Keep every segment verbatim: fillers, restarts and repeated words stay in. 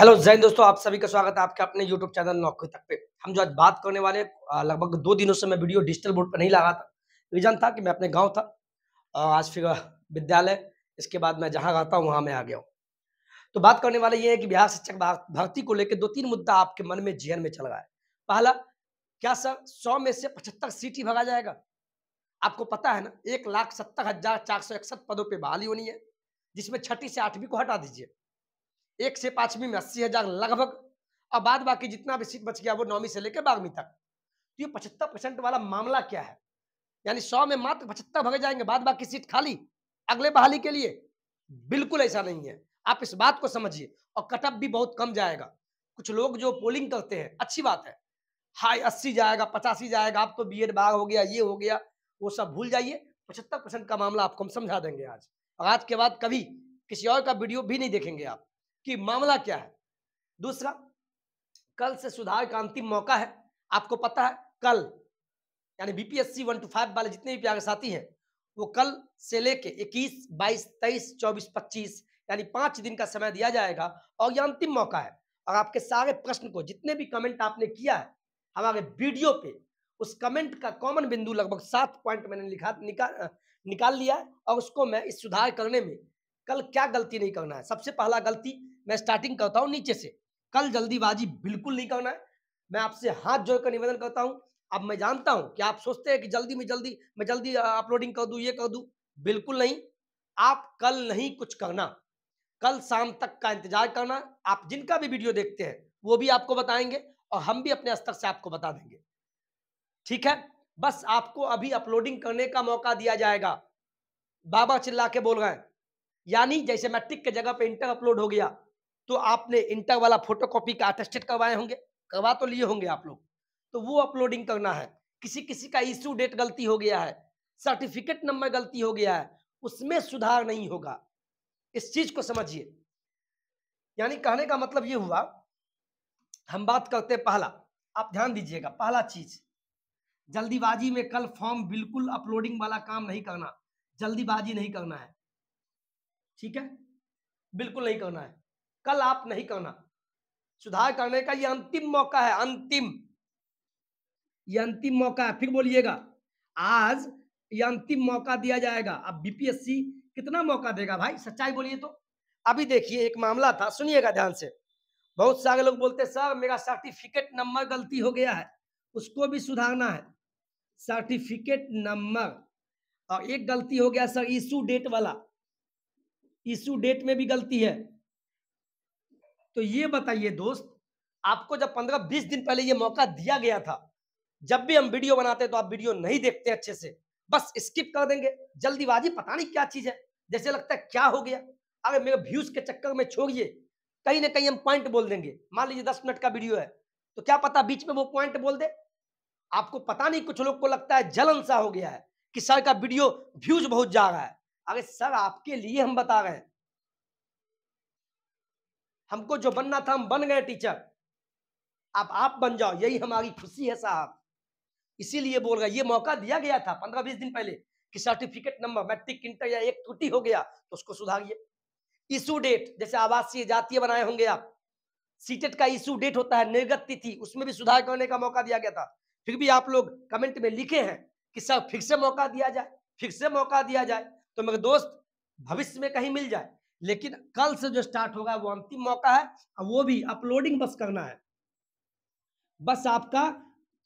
Hello जय हिंद दोस्तों, आप सभी का स्वागत है आपके अपने यूट्यूब चैनल नौकरी तक पे। हम जो आज बात करने वाले, लगभग दो दिनों से मैं वीडियो डिजिटल बोर्ड पर नहीं लगा था। रीजन था कि मैं अपने गांव था, आज फिर विद्यालय, इसके बाद मैं जहां रहता हूं वहां मैं आ गया हूं। तो बात करने वाले ये है कि बिहार शिक्षक भर्ती को लेकर दो तीन मुद्दा आपके मन में जहन में चल रहा है। पहला, क्या सर सौ में से पचहत्तर सीट ही भरा जाएगा? आपको पता है ना, एक लाख सत्तर हजार चार सौ इकसठ पदों पर बहाली होनी है, जिसमें छठी से आठवीं को हटा दीजिए। एक से पांचवीं में अस्सी हजार लगभग, और बाद बाकी जितना भी सीट बच गया वो नौवीं से लेकर बारहवीं तक। तो ये पचहत्तर परसेंट वाला मामला क्या है? यानी सौ में मात्र पचहत्तर भरे जाएंगे, बाद बाकी सीट खाली अगले बहाली के लिए। बिल्कुल ऐसा नहीं है, आप इस बात को समझिए। और कटअप भी बहुत कम जाएगा। कुछ लोग जो पोलिंग करते हैं, अच्छी बात है, हाई अस्सी जाएगा, पचासी जाएगा, आप तो बी एड बार हो गया, ये हो गया, वो सब भूल जाइए। पचहत्तर परसेंट का मामला आपको हम समझा देंगे आज। और आज के बाद कभी किसी और का वीडियो भी नहीं देखेंगे आप कि मामला क्या है। दूसरा, कल से सुधार का अंतिम मौका है। आपको पता है कल, यानी बीपीएससी वन टू फाइव वाले जितने भी प्यारे साथी हैं, वो कल से लेके इक्कीस, बाईस, तेईस, चौबीस, पच्चीस यानी पांच दिन का समय दिया जाएगा। और ये अंतिम मौका है। और आपके सारे प्रश्न को, जितने भी कमेंट आपने किया है हमारे वीडियो पे, उस कमेंट का कॉमन बिंदु लगभग सात पॉइंट मैंने लिखा निका, निकाल लिया है। और उसको मैं इस सुधार करने में कल क्या गलती नहीं करना है। सबसे पहला गलती मैं स्टार्टिंग करता हूं नीचे से। कल जल्दीबाजी बिल्कुल नहीं करना है। मैं आपसे हाथ जोड़कर निवेदन करता हूं। अब मैं जानता हूं कि आप सोचते हैं कि जल्दी में जल्दी मैं जल्दी अपलोडिंग कर दूं, ये कर दूं। बिल्कुल नहीं, आप कल नहीं कुछ करना। कल शाम तक का इंतजार करना। आप जिनका भी वीडियो देखते हैं वो भी आपको बताएंगे और हम भी अपने स्तर से आपको बता देंगे, ठीक है। बस आपको अभी अपलोडिंग करने का मौका दिया जाएगा। बाबा चिल्ला के बोल रहे हैं, यानी जैसे मैट्रिक के जगह पे इंटर अपलोड हो गया तो आपने इंटर वाला फोटोकॉपी का अटेस्टेड करवाए होंगे, करवा तो लिए होंगे आप लोग, तो वो अपलोडिंग करना है। किसी किसी का इश्यू डेट गलती हो गया है, सर्टिफिकेट नंबर गलती हो गया है, उसमें सुधार नहीं होगा। इस चीज को समझिए। यानी कहने का मतलब ये हुआ, हम बात करते पहला, आप ध्यान दीजिएगा, पहला चीज जल्दीबाजी में कल फॉर्म बिल्कुल अपलोडिंग वाला काम नहीं करना। जल्दीबाजी नहीं करना है, ठीक है, बिल्कुल नहीं करना है। कल आप नहीं करना। सुधार करने का ये अंतिम मौका है, अंतिम, ये अंतिम मौका है। फिर बोलिएगा, आज ये अंतिम मौका दिया जाएगा। अब बीपीएससी कितना मौका देगा भाई, सच्चाई बोलिए तो। अभी देखिए, एक मामला था, सुनिएगा ध्यान से। बहुत सारे लोग बोलते सर मेरा सर्टिफिकेट नंबर गलती हो गया है, उसको भी सुधारना है। सर्टिफिकेट नंबर, और एक गलती हो गया सर इश्यू डेट वाला, इश्यू डेट में भी गलती है। तो ये बताइए दोस्त, आपको जब पंद्रह बीस दिन पहले ये मौका दिया गया था, जब भी हम वीडियो बनाते हैं तो आप वीडियो नहीं देखते अच्छे से, बस स्किप कर देंगे। जल्दीबाजी पता नहीं क्या चीज है, जैसे लगता है क्या हो गया। अगर मेरे व्यूज के चक्कर में छोड़िए, कहीं ना कहीं हम पॉइंट बोल देंगे। मान लीजिए दस मिनट का वीडियो है, तो क्या पता बीच में वो पॉइंट बोल दे। आपको पता नहीं, कुछ लोग को लगता है जलन सा हो गया है कि सर का वीडियो व्यूज बहुत जा रहा है। अरे सर, आपके लिए हम बता रहे हैं। हमको जो बनना था हम बन गए टीचर, अब आप बन जाओ, यही हमारी खुशी है साहब। इसीलिए बोल रहे, ये मौका दिया गया था पंद्रह बीस दिन पहले कि सर्टिफिकेट नंबर मैट्रिक इंटर या एक त्रुटि हो गया तो उसको सुधारिए। इशू डेट, जैसे आवासीय जातीय बनाए होंगे आप, सीटेट का इशू डेट होता है, निर्गत तिथि, उसमें भी सुधार करने का मौका दिया गया था। फिर भी आप लोग कमेंट में लिखे हैं कि सर फिर से मौका दिया जाए, फिर से मौका दिया जाए। तो मेरे दोस्त, भविष्य में कहीं मिल जाए, लेकिन कल से जो स्टार्ट होगा वो अंतिम मौका है। और वो भी अपलोडिंग बस करना है। बस आपका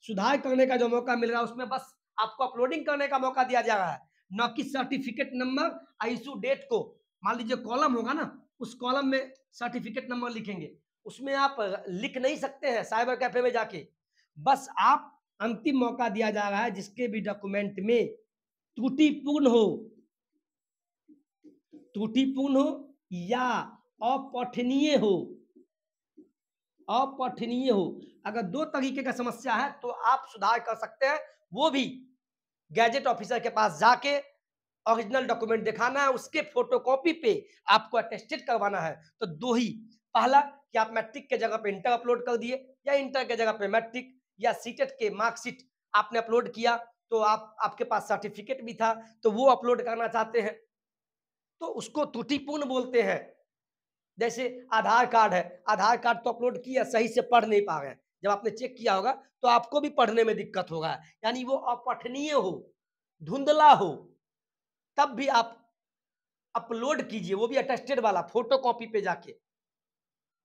सुधार करने का जो मौका मिल रहा है उसमें बस आपको अपलोडिंग करने का मौका दिया जा रहा है, न कि सर्टिफिकेट नंबर इशू डेट को। मान लीजिए कॉलम होगा ना, उस कॉलम में सर्टिफिकेट नंबर लिखेंगे, उसमें आप लिख नहीं सकते हैं साइबर कैफे में जाके। बस आप, अंतिम मौका दिया जा रहा है, जिसके भी डॉक्यूमेंट में त्रुटिपूर्ण हो, त्रुटिपूर्ण हो या अपठनीय हो, अपठनीय हो। अगर दो तरीके का समस्या है तो आप सुधार कर सकते हैं। वो भी गैजेट ऑफिसर के पास जाके ओरिजिनल डॉक्यूमेंट दिखाना है, उसके फोटोकॉपी पे आपको अटेस्टेड करवाना है। तो दो ही, पहला कि आप मैट्रिक के जगह पे इंटर अपलोड कर दिए, या इंटर के जगह पे मैट्रिक, या सीटेट के मार्कशीट आपने अपलोड किया तो आप, आपके पास सर्टिफिकेट भी था तो वो अपलोड करना चाहते हैं, तो उसको त्रुटिपूर्ण बोलते हैं। जैसे आधार कार्ड है, आधार कार्ड तो अपलोड किया, सही से पढ़ नहीं पा रहे, जब आपने चेक किया होगा तो आपको भी पढ़ने में दिक्कत होगा, यानी वो अपठनीय हो, धुंधला हो, तब भी आप अपलोड कीजिए, वो भी अटेस्टेड वाला, फोटो कॉपी पे जाके।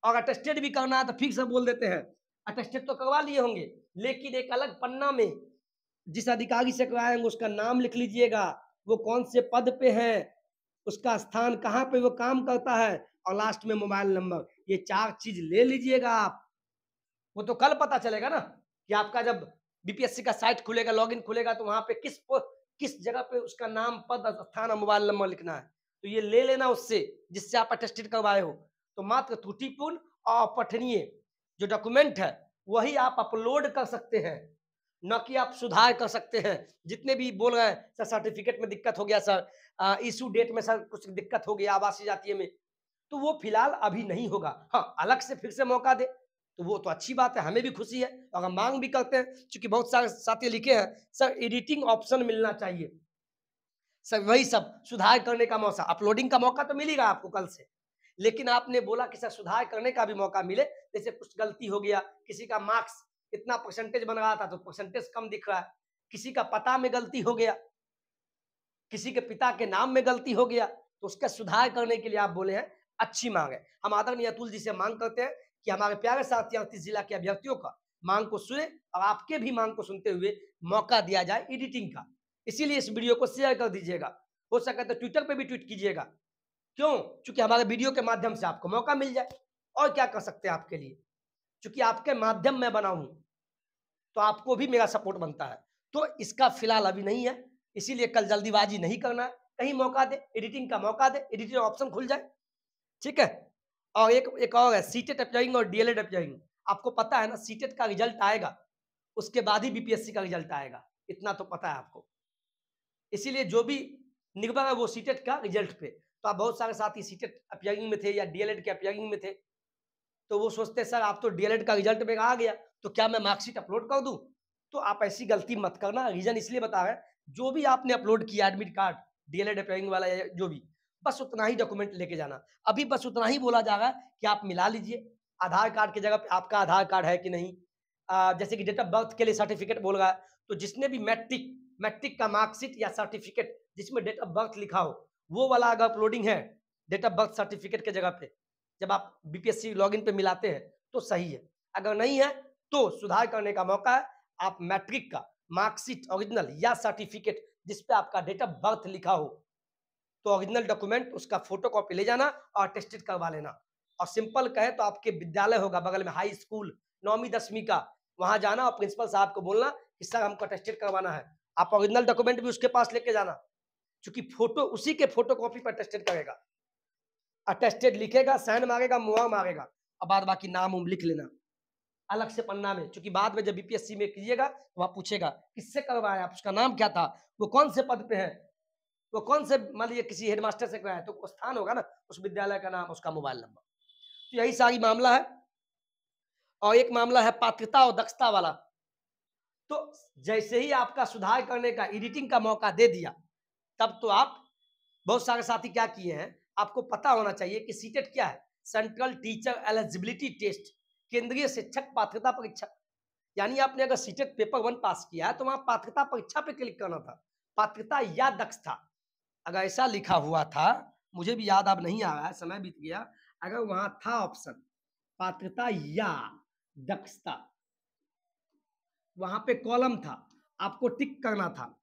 और अटेस्टेड भी करना है तो फिर से बोल देते हैं, अटेस्टेड तो करवा लिए होंगे, लेकिन एक अलग पन्ना में जिस अधिकारी से करवाएंगे उसका नाम लिख लीजिएगा, वो कौन से पद पे है, उसका स्थान कहाँ पे वो काम करता है, और लास्ट में मोबाइल नंबर। ये चार चीज ले लीजिएगा आप, वो तो कल पता चलेगा ना कि आपका जब बीपीएससी का साइट खुलेगा, लॉगिन खुलेगा, तो वहां पे किस किस जगह पे उसका नाम, पद, स्थान और मोबाइल नंबर लिखना है। तो ये ले लेना उससे जिससे आप अटेस्टेड करवाए हो। तो मात्र त्रुटिपूर्ण और अपठनीय जो डॉक्यूमेंट है वही आप अपलोड कर सकते हैं, न कि आप सुधार कर सकते हैं। जितने भी बोल रहे हैं सर सर्टिफिकेट में दिक्कत हो गया, सर इशू डेट में सर कुछ दिक्कत हो गया, आवासीय जातीय में, तो वो फिलहाल अभी नहीं होगा। हाँ, अलग से फिर से मौका दे तो वो तो अच्छी बात है, हमें भी खुशी है और हम मांग भी करते हैं, क्योंकि बहुत सारे साथी लिखे हैं सर एडिटिंग ऑप्शन मिलना चाहिए, सर वही सब सुधार करने का मौका। अपलोडिंग का मौका तो मिलेगा आपको कल से, लेकिन आपने बोला कि सर सुधार करने का भी मौका मिले। जैसे कुछ गलती हो गया, किसी का मार्क्स इतना परसेंटेज बन रहा था तो परसेंटेज कम दिख रहा है, किसी का पता में गलती हो गया, किसी के पिता के नाम में गलती हो गया, तो उसका सुधार करने के लिए आप बोले हैं, अच्छी मांग है। हम आदरणीय अतुल जी से मांग करते हैं कि हमारे प्यारे साथी अड़तीस जिला के अभ्यर्थियों का मांग को सुने और आपके भी मांग को सुनते हुए मौका दिया जाए एडिटिंग का। इसीलिए इस वीडियो को शेयर कर दीजिएगा, हो सके तो ट्विटर पर भी ट्वीट कीजिएगा। क्यों? चूंकि हमारे वीडियो के माध्यम से आपको मौका मिल जाए, और क्या कर सकते हैं आपके लिए, चूंकि आपके माध्यम मैं बना हूं तो आपको भी मेरा सपोर्ट बनता है। तो इसका फिलहाल अभी नहीं है, इसीलिए कल जल्दीबाजी नहीं करना है, कहीं मौका दे, एडिटिंग का मौका दे, एडिटिंग ऑप्शन खुल जाए, ठीक है। और एक एक और है सीटेट अपॉइंग और डीएलएड अपॉइंग। आपको पता है ना सीटेट का रिजल्ट आएगा, उसके बाद ही बीपीएससी का रिजल्ट आएगा, इतना तो पता है आपको। इसीलिए जो भी निर्भर है वो सीटेट का रिजल्ट पे। तो आप बहुत सारे साथी सीटेट अपॉइंग में थे या डीएलएड के अपॉइंग में थे, तो वो सोचते सर आप तो डीएलएड का रिजल्ट में आ गया तो क्या मैं मार्कशीट अपलोड कर दूं? तो आप ऐसी गलती मत करना। रीजन इसलिए बता रहे हैं, जो भी आपने अपलोड किया एडमिट कार्ड, डीएलएड अपॉइंग वाला या जो भी, बस उतना ही डॉक्यूमेंट लेके जाना। अभी बस उतना ही बोला जा रहा है कि आप मिला लीजिए, आधार कार्ड की जगह पे आपका आधार कार्ड है कि नहीं, आ, जैसे कि डेट ऑफ बर्थ के लिए सर्टिफिकेट बोल रहा है, तो जिसने भी मैट्रिक मैट्रिक का मार्कशीट या सर्टिफिकेट जिसमें डेट ऑफ बर्थ लिखा हो वो वाला अगर अपलोडिंग है डेट ऑफ बर्थ सर्टिफिकेट के जगह पे, जब आप बीपीएससी लॉगिन पे मिलाते हैं तो सही है, अगर नहीं है तो सुधार करने का मौका है। आप मैट्रिक का मार्कशीट ओरिजिनल या सर्टिफिकेट जिस पे आपका डेट ऑफ बर्थ लिखा हो तो ओरिजिनल डॉक्यूमेंट उसका फोटो कॉपी ले जाना और अटेस्टेड करवा लेना। और सिंपल कहे तो आपके विद्यालय होगा बगल में, हाई स्कूल नौवीं दसवीं का, वहां जाना और प्रिंसिपल साहब को बोलना कि सर हमको अटेस्टेड करवाना है। आप ओरिजिनल डॉक्यूमेंट भी उसके पास लेके जाना, चूंकि फोटो उसी के फोटो कॉपी पर अटेस्टेड करेगा, अटेस्टेड लिखेगा, साइन मांगेगा, मुहर मांगेगा, और बाद बाकी नाम उम लिख लेना अलग से पन्ना में, क्योंकि बाद में जब बीपीएससी में कीजिएगा तो वहाँ पूछेगा किससे करवाया आप, उसका नाम क्या था, वो कौन से पद पे है, वो कौन से, मान लीजिए किसी हेडमास्टर से करवाया तो स्थान होगा ना, उस विद्यालय का नाम, उसका मोबाइल नंबर। तो यही सारी मामला है। और एक मामला है पात्रता और दक्षता वाला। तो जैसे ही आपका सुधार करने का, एडिटिंग का मौका दे दिया, तब तो आप, बहुत सारे साथी क्या किए हैं, आपको पता होना चाहिए कि सीटेट क्या है, सेंट्रल टीचर एलिजिबिलिटी टेस्ट, केंद्रीय शिक्षक पात्रता परीक्षा। यानी आपने अगर सीटेट पेपर वन पास किया है तो वहां पात्रता परीक्षा पे क्लिक करना था, पात्रता या दक्षता अगर ऐसा लिखा हुआ था, मुझे भी याद अब नहीं आ रहा है, समय बीत गया। अगर वहां था ऑप्शन पात्रता या दक्षता, वहां पे कॉलम था, आपको टिक करना था।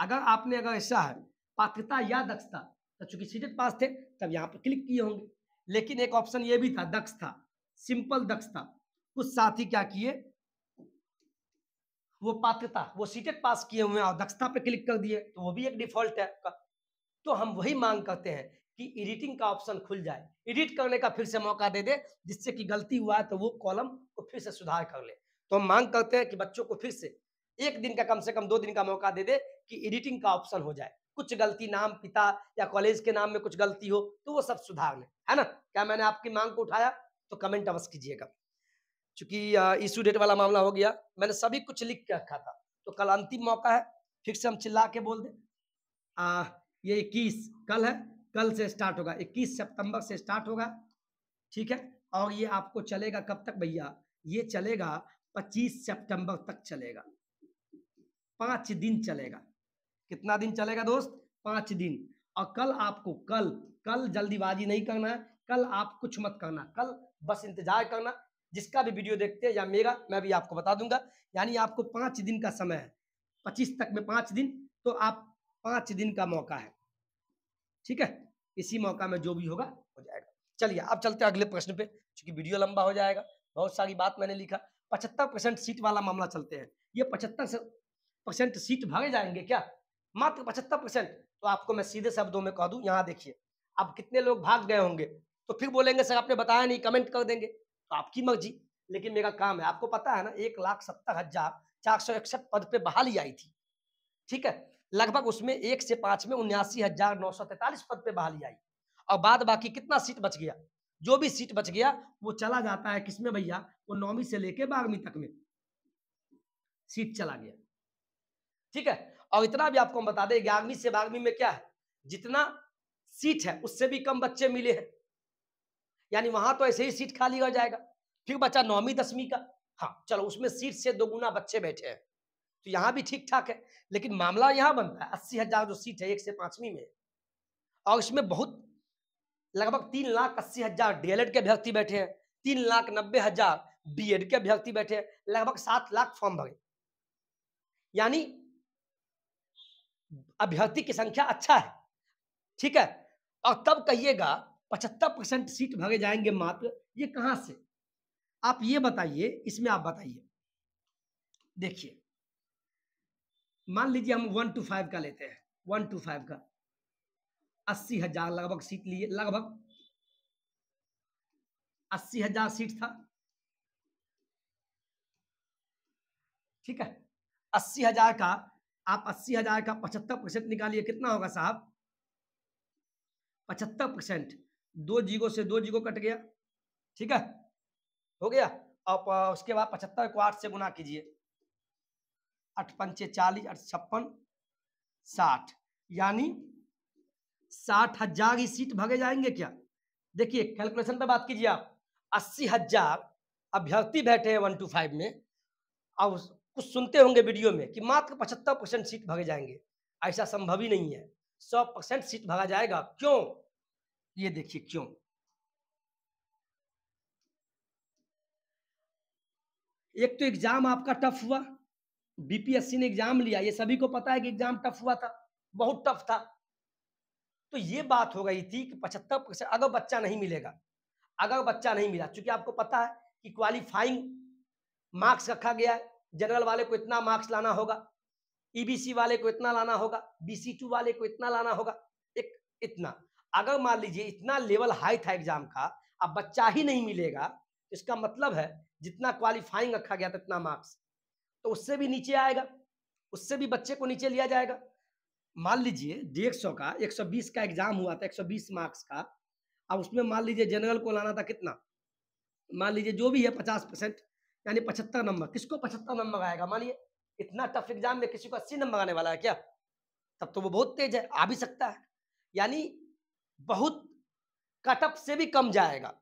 अगर आपने अगर ऐसा है पात्रता या दक्षता, तो चूंकि सीटेट पास थे तब यहाँ पर क्लिक किए होंगे, लेकिन एक ऑप्शन ये भी था दक्षता, सिंपल दक्षता। कुछ साथी क्या किए, वो पात्रता, वो सीटेट पास किए हुए हैं और दक्षता पे क्लिक कर दिए, तो वो भी एक डिफॉल्ट है आपका। तो हम वही मांग करते हैं कि एडिटिंग का ऑप्शन खुल जाए, एडिट करने का फिर से मौका दे दे, जिससे कि गलती हुआ है तो वो कॉलम को फिर से सुधार कर ले। तो हम मांग करते हैं कि बच्चों को फिर से एक दिन का, कम से कम दो दिन का मौका दे दे कि एडिटिंग का ऑप्शन हो जाए। कुछ गलती नाम, पिता या कॉलेज के नाम में कुछ गलती हो तो वो सब सुधार लें, है ना। क्या मैंने आपकी मांग को उठाया? तो कमेंट अवश्य कीजिएगा। चूंकि इशू डेट वाला मामला हो गया, मैंने सभी कुछ लिख के रखा था, तो कल अंतिम मौका है, फिर से हम चिल्ला के बोल दें, आ, ये इक्कीस कल है, कल से स्टार्ट होगा, इक्कीस सितंबर से स्टार्ट होगा ठीक है। और ये आपको चलेगा कब तक भैया? ये चलेगा पच्चीस सितंबर तक चलेगा, पांच दिन चलेगा। कितना दिन चलेगा दोस्त? पांच दिन। और कल आपको कल कल जल्दीबाजी नहीं करना है, कल आप कुछ मत करना, कल बस इंतजार करना। जिसका भी वीडियो देखते हैं या मेरा, मैं भी आपको बता दूंगा। यानी आपको पाँच दिन का समय है, पच्चीस तक में पाँच दिन, तो आप पाँच दिन का मौका है, ठीक है। इसी मौका में जो भी होगा हो जाएगा। चलिए अब चलते हैं अगले प्रश्न पे, क्योंकि वीडियो लंबा हो जाएगा। बहुत सारी बात मैंने लिखा। पचहत्तर परसेंट सीट वाला मामला चलते हैं। ये पचहत्तर परसेंट सीट भरे जाएंगे क्या? मात्र पचहत्तर परसेंट। तो आपको मैं सीधे शब्दों में कह दूं, यहाँ देखिए, अब कितने लोग भाग गए होंगे तो फिर बोलेंगे सर आपने बताया नहीं, कमेंट कर देंगे, तो आपकी मर्जी। लेकिन मेरा काम है, आपको पता है ना, एक लाख सत्तर हजार चार सौ इकसठ पद पे बहाली आई थी, ठीक है। लगभग उसमें एक से पांच में उन्यासी हजार नौ सौ तैतालीस पद पे बहाली आई, और बाद बाकी कितना सीट बच गया, जो भी सीट बच गया वो चला जाता है किसमें भैया? वो नौवीं से लेके बारहवीं तक में सीट चला गया, ठीक है। और इतना भी आपको हम बता दें, ग्यारहवीं से बारहवीं में क्या है, जितना सीट है उससे भी कम बच्चे मिले हैं, यानी वहां तो ऐसे ही सीट खाली हो जाएगा। फिर बचा नौवीं दसवीं का, हाँ चलो उसमें सीट से दोगुना बच्चे बैठे हैं, तो यहाँ भी ठीक ठाक है। लेकिन मामला यहाँ बनता है अस्सी हजार जो सीट है एक से पांचवीं में, और इसमें बहुत लगभग तीन लाख अस्सी हजार डीएलएड के अभ्यर्थी बैठे हैं, तीन लाख नब्बे हजार बीएड के अभ्यर्थी बैठे हैं, लगभग सात लाख फॉर्म भरे। यानी अभ्यर्थी की संख्या अच्छा है, ठीक है। और तब कहिएगा पचहत्तर परसेंट सीट भरे जाएंगे मात्र, ये कहां से? आप ये बताइए, इसमें आप बताइए। देखिए मान लीजिए हम वन टू फाइव का लेते हैं, वन टू फाइव का अस्सी हजार लगभग सीट लिए, लगभग अस्सी हजार सीट था, ठीक है। अस्सी हजार का आप अस्सी हजार का पचहत्तर परसेंट निकालिए, कितना होगा साहब? पचहत्तर परसेंट दो जीरो से दो जीरो कट गया, ठीक है, हो गया। और उसके बाद पचहत्तर को आठ से गुना कीजिए, आठ पंचे चालीस, आठ छप्पन साठ, यानी साठ हजार ही सीट भगे जाएंगे क्या? देखिए कैलकुलेशन पे बात कीजिए आप। अस्सी हजार अभ्यर्थी बैठे हैं वन टू फाइव में, और कुछ सुनते होंगे वीडियो में कि मात्र पचहत्तर परसेंट सीट भगे जाएंगे, ऐसा संभव ही नहीं है। सौ परसेंट सीट भगा जाएगा। क्यों? ये देखिए क्यों। एक तो एग्जाम आपका टफ हुआ, बीपीएससी ने एग्जाम लिया, ये सभी को पता है कि एग्जाम टफ हुआ था, बहुत टफ था। तो ये बात हो गई थी कि पचहत्तर परसेंट अगर बच्चा नहीं मिलेगा, अगर बच्चा नहीं मिला, चूंकि आपको पता है कि क्वालिफाइंग मार्क्स रखा गया है, जनरल वाले को इतना मार्क्स लाना होगा, ईबीसी वाले को इतना लाना होगा, बीसी टू वाले को इतना लाना होगा, एक इतना। अगर मान लीजिए इतना लेवल हाई था एग्जाम का, अब बच्चा ही नहीं मिलेगा, इसका मतलब है जितना क्वालिफाइंग रखा गया था इतना मार्क्स, तो उससे भी नीचे आएगा, उससे भी बच्चे को नीचे लिया जाएगा। मान लीजिए डेढ़ सौ का एक सौ बीस का एग्जाम हुआ था, एक सौ बीस मार्क्स का, अब उसमें मान लीजिए जनरल को लाना था कितना, मान लीजिए जो भी है पचास परसेंट, यानी पचहत्तर नंबर। किसको पचहत्तर नंबर आएगा? मानिए इतना टफ एग्जाम में किसी को अस्सी नंबर आने वाला है क्या? तब तो वो बहुत तेज है, आ भी सकता है। यानी बहुत कटअप से भी कम जाएगा,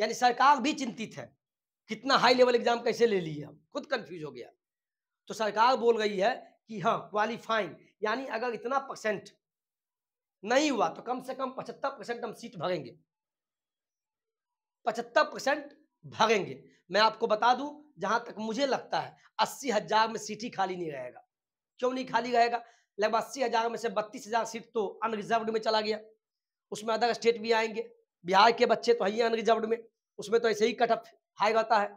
यानी सरकार भी चिंतित है, कितना हाई लेवल एग्जाम कैसे ले लिए, हम खुद कंफ्यूज हो गया। तो सरकार बोल रही है कि हाँ क्वालिफाइंग, यानी अगर इतना परसेंट नहीं हुआ तो कम से कम पचहत्तर परसेंट हम सीट भरेंगे, पचहत्तर परसेंट भरेंगे। मैं आपको बता दूं, जहां तक मुझे लगता है अस्सी हजार में सीट ही खाली नहीं रहेगा। क्यों नहीं खाली रहेगा? लगभग अस्सी हजार में से बत्तीस हजार सीट तो अनरिजर्व्ड में चला गया, उसमें अदर स्टेट भी आएंगे, बिहार के बच्चे तो है ही अनरिजर्व्ड में, उसमें तो ऐसे ही कट ऑफ हाई रहता है।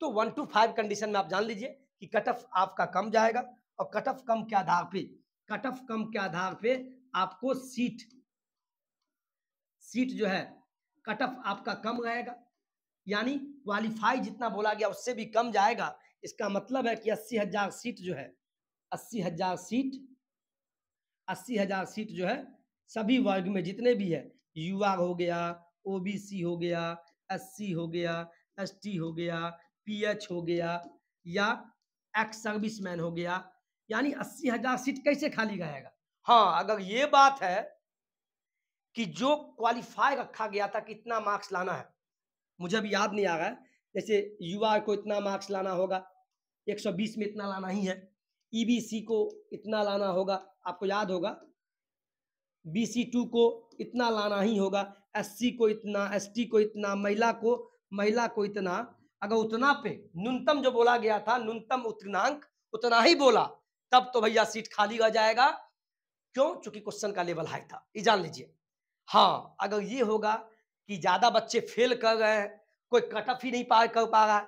तो वन टू फाइव कंडीशन में आप जान लीजिए कि कट ऑफ आपका कम जाएगा, और कट ऑफ कम के आधार पे कट ऑफ कम के आधार पे आपको सीट सीट जो है कट ऑफ आपका कम रहेगा, यानी क्वालिफाई जितना बोला गया उससे भी कम जाएगा। इसका मतलब है कि अस्सी हजार सीट जो है अस्सी हजार सीट अस्सी हजार सीट जो है सभी वर्ग में जितने भी है, युवा हो गया, ओबीसी हो गया, एससी हो गया, एसटी हो गया, पीएच हो गया, या एक्स सर्विसमैन हो गया, यानी अस्सी हजार सीट कैसे खाली रहेगा? हाँ अगर ये बात है कि जो क्वालिफाई रखा गया था कितना मार्क्स लाना है, मुझे अभी याद नहीं आ रहा है, जैसे युवा को इतना मार्क्स लाना होगा, एक सौ बीस में इतना लाना ही है, ईबीसी को इतना लाना होगा, आपको याद होगा, बीसी टू को इतना लाना ही होगा, एससी को इतना, एसटी को इतना, महिला को महिला को इतना। अगर उतना पे न्यूनतम जो बोला गया था, न्यूनतम उत्तीर्णांक उतना ही बोला, तब तो भैया सीट खाली रह जाएगा। क्यों? चूंकि क्वेश्चन का लेवल हाई था, ये जान लीजिए। हाँ, अगर ये होगा कि ज्यादा बच्चे फेल कर रहे हैं, कोई कट ऑफ ही नहीं पार कर पा रहा है,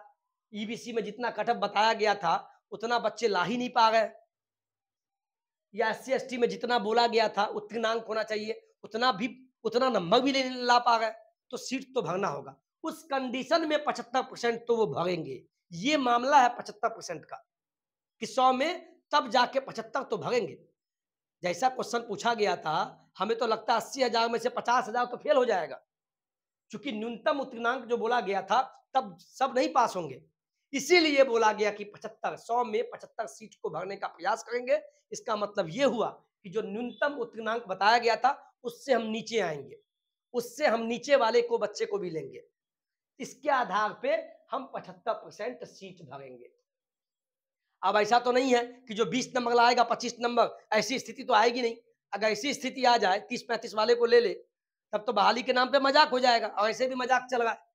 ईबीसी में जितना कट ऑफ बताया गया था उतना बच्चे ला ही नहीं पा रहे, या एस सी एस टी में जितना बोला गया था उत्तीर्णांक होना चाहिए उतना भी उतना नंबर भी नहीं ला पा रहे, तो सीट तो भरना होगा। उस कंडीशन में पचहत्तर परसेंट तो वो भरेंगे। ये मामला है पचहत्तर परसेंट का कि सौ में तब जाके पचहत्तर तो भरेंगे। जैसा क्वेश्चन पूछा गया था, हमें तो लगता है अस्सी हजार में से पचास हजार तो फेल हो जाएगा, क्योंकि न्यूनतम उत्तीर्णांक जो बोला गया था तब सब नहीं पास होंगे। इसीलिए बोला गया कि पचहत्तर, सौ में पचहत्तर सीट को भरने का प्रयास करेंगे। इसका मतलब ये हुआ कि जो न्यूनतम उत्तीर्णांक बताया गया था उससे हम नीचे आएंगे, उससे हम नीचे वाले को बच्चे को भी लेंगे। इसके आधार पे हम पचहत्तर परसेंट सीट भरेंगे। अब ऐसा तो नहीं है कि जो बीस नंबर लाएगा पच्चीस नंबर, ऐसी स्थिति तो आएगी नहीं। अगर ऐसी स्थिति आ जाए, तीस पैंतीस वाले को ले ले, तब तो बहाली के नाम पे मजाक हो जाएगा, और ऐसे भी मजाक चल रहा है।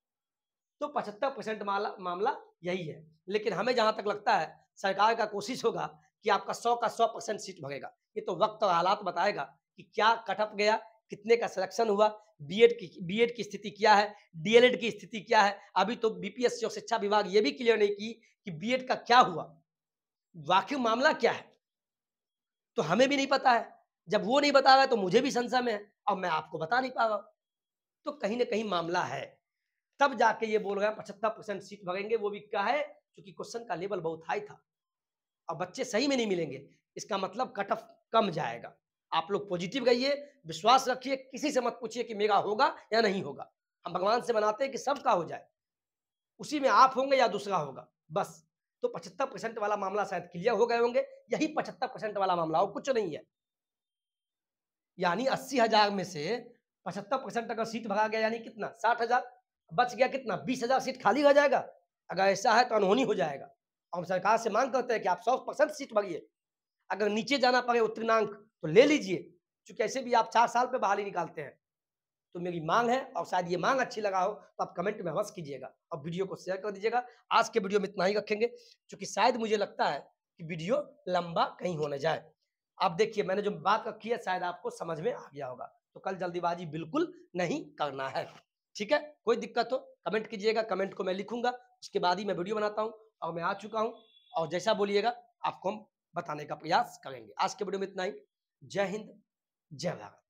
तो पचहत्तर परसेंट मामला यही है। लेकिन हमें जहां तक लगता है सरकार का कोशिश होगा कि आपका सौ का सौ परसेंट सीट भरेगा। ये तो वक्त और हालात बताएगा कि क्या कटअप गया, कितने का सिलेक्शन हुआ, बीएड की बीएड की स्थिति क्या है, डीएलएड की स्थिति क्या है। अभी तो बीपीएससी और शिक्षा विभाग ये भी क्लियर नहीं की कि बीएड का क्या हुआ, वाकई मामला क्या है, तो हमें भी नहीं पता है। जब वो नहीं बता रहा तो मुझे भी संशय में है, और मैं आपको बता नहीं पा रहा हूँ। तो कहीं ना कहीं मामला है, तब जाके ये बोल रहे हैं पचहत्तर परसेंट सीट भरेंगे। वो भी क्या है, क्योंकि क्वेश्चन का लेवल बहुत हाई था और बच्चे सही में नहीं मिलेंगे। इसका मतलब कट ऑफ कम जाएगा। आप लोग पॉजिटिव रहिए, विश्वास रखिए, किसी से मत पूछिए कि मेरा होगा या नहीं होगा। हम भगवान से मनाते हैं कि सबका हो जाए, उसी में आप होंगे या दूसरा होगा, बस। तो पचहत्तर परसेंट वाला मामला शायद क्लियर हो गए होंगे, यही पचहत्तर परसेंट वाला मामला, और कुछ नहीं है। यानी अस्सी हजार में से पचहत्तर परसेंट अगर सीट भगा गया, यानी कितना, साठ हजार बच गया, कितना, बीस हजार सीट खाली रह जाएगा। अगर ऐसा है तो अनहोनी हो जाएगा। और हम सरकार से मांग करते हैं कि आप सौ परसेंट सीट भरिए। अगर नीचे जाना पड़े उत्तीर्णांक तो ले लीजिए, क्योंकि ऐसे भी आप चार साल पे बहाली निकालते हैं। तो मेरी मांग है, और शायद ये मांग अच्छी लगा हो तो आप कमेंट में अवश्य कीजिएगा और वीडियो को शेयर कर दीजिएगा। आज के वीडियो में इतना ही रखेंगे, क्योंकि शायद मुझे लगता है कि वीडियो लंबा कहीं होने जाए। आप देखिए, मैंने जो बात रखी है शायद आपको समझ में आ गया होगा। तो कल जल्दीबाजी बिल्कुल नहीं करना है, ठीक है। कोई दिक्कत हो कमेंट कीजिएगा, कमेंट को मैं लिखूंगा, उसके बाद ही मैं वीडियो बनाता हूँ। और मैं आ चुका हूँ, और जैसा बोलिएगा आपको हम बताने का प्रयास करेंगे। आज के वीडियो में इतना ही। जय हिंद, जय भारत।